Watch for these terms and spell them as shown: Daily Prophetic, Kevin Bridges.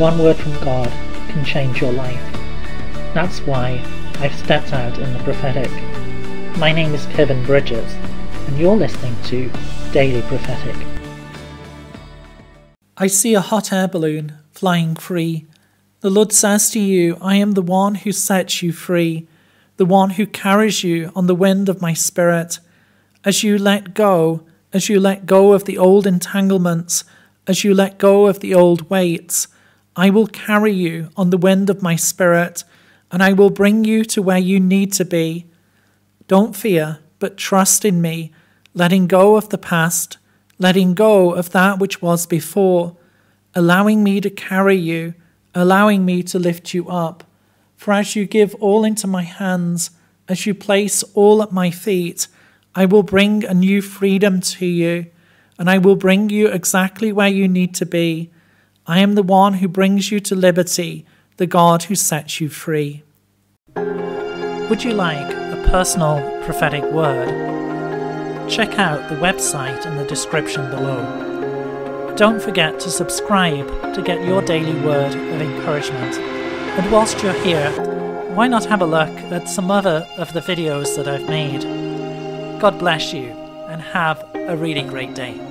One word from God can change your life. That's why I've stepped out in the prophetic. My name is Kevin Bridges, and you're listening to Daily Prophetic. I see a hot air balloon flying free. The Lord says to you, I am the one who sets you free, the one who carries you on the wind of my spirit. As you let go of the old entanglements, as you let go of the old weights, I will carry you on the wind of my spirit, and I will bring you to where you need to be. Don't fear, but trust in me, letting go of the past, letting go of that which was before, allowing me to carry you, allowing me to lift you up. For as you give all into my hands, as you place all at my feet, I will bring a new freedom to you, and I will bring you exactly where you need to be. I am the one who brings you to liberty, the God who sets you free. Would you like a personal prophetic word? Check out the website in the description below. Don't forget to subscribe to get your daily word of encouragement. And whilst you're here, why not have a look at some other of the videos that I've made? God bless you, and have a really great day.